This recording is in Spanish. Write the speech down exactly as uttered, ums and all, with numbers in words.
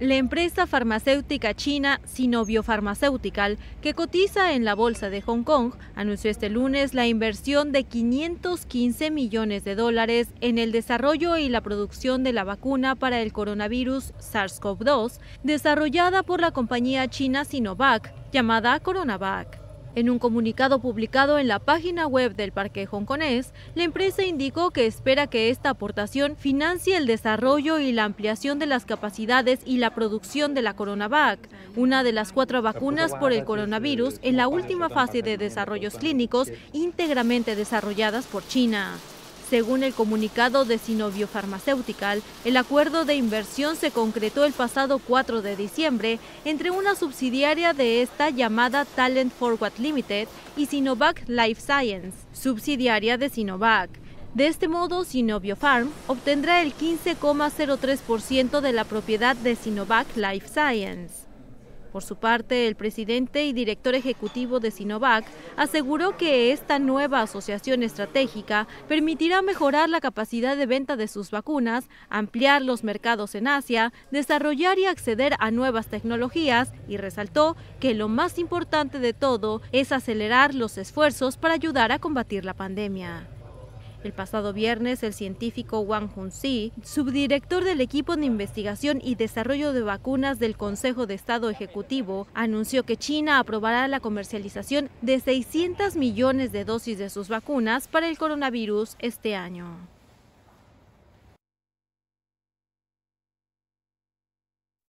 La empresa farmacéutica china Sino Biopharmaceutical, que cotiza en la bolsa de Hong Kong, anunció este lunes la inversión de quinientos quince millones de dólares en el desarrollo y la producción de la vacuna para el coronavirus SARS CoV dos, desarrollada por la compañía china Sinovac, llamada CoronaVac. En un comunicado publicado en la página web del parque hongkonés, la empresa indicó que espera que esta aportación financie el desarrollo y la ampliación de las capacidades y la producción de la CoronaVac, una de las cuatro vacunas por el coronavirus en la última fase de desarrollos clínicos íntegramente desarrolladas por China. Según el comunicado de Sino Biopharmaceutical, el acuerdo de inversión se concretó el pasado cuatro de diciembre entre una subsidiaria de esta llamada Talent Forward Limited y Sinovac Life Science, subsidiaria de Sinovac. De este modo, Sino Biopharm obtendrá el quince coma cero tres por ciento de la propiedad de Sinovac Life Science. Por su parte, el presidente y director ejecutivo de Sinovac aseguró que esta nueva asociación estratégica permitirá mejorar la capacidad de venta de sus vacunas, ampliar los mercados en Asia, desarrollar y acceder a nuevas tecnologías, y resaltó que lo más importante de todo es acelerar los esfuerzos para ayudar a combatir la pandemia. El pasado viernes, el científico Wang Junxi, subdirector del equipo de investigación y desarrollo de vacunas del Consejo de Estado Ejecutivo, anunció que China aprobará la comercialización de seiscientos millones de dosis de sus vacunas para el coronavirus este año.